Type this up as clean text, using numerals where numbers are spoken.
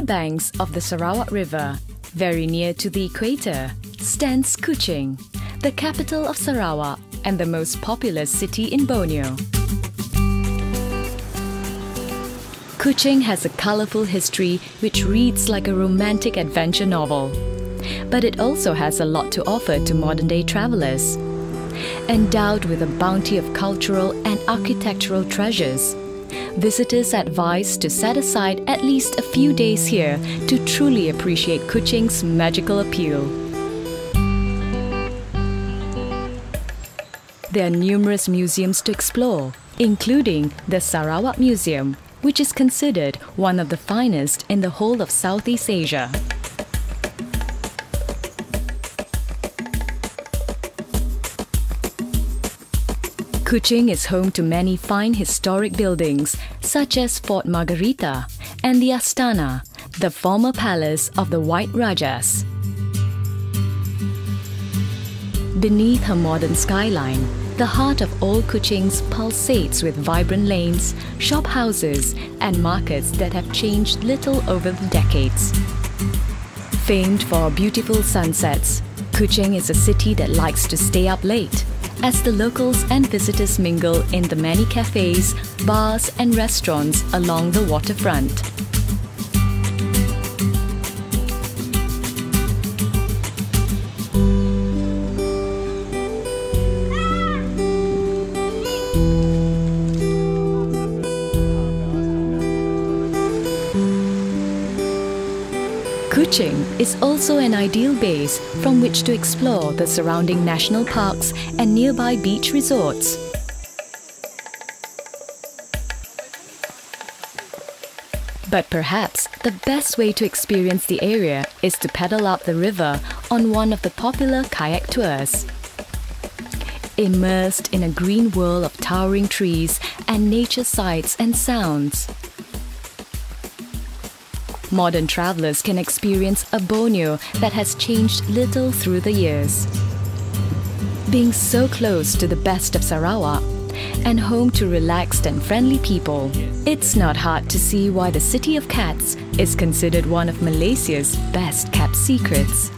the banks of the Sarawak River, very near to the equator, stands Kuching, the capital of Sarawak and the most populous city in Borneo. Kuching has a colourful history which reads like a romantic adventure novel. But it also has a lot to offer to modern-day travellers. Endowed with a bounty of cultural and architectural treasures, visitors are advised to set aside at least a few days here to truly appreciate Kuching's magical appeal. There are numerous museums to explore, including the Sarawak Museum, which is considered one of the finest in the whole of Southeast Asia. Kuching is home to many fine historic buildings, such as Fort Margarita and the Astana, the former palace of the White Rajas. Beneath her modern skyline, the heart of old Kuching pulsates with vibrant lanes, shop houses, and markets that have changed little over the decades. Famed for beautiful sunsets, Kuching is a city that likes to stay up late, as the locals and visitors mingle in the many cafes, bars and restaurants along the waterfront. Kuching is also an ideal base from which to explore the surrounding national parks and nearby beach resorts. But perhaps the best way to experience the area is to paddle up the river on one of the popular kayak tours. Immersed in a green world of towering trees and nature sights and sounds, modern travellers can experience a Borneo that has changed little through the years. Being so close to the best of Sarawak and home to relaxed and friendly people, it's not hard to see why the City of Cats is considered one of Malaysia's best kept secrets.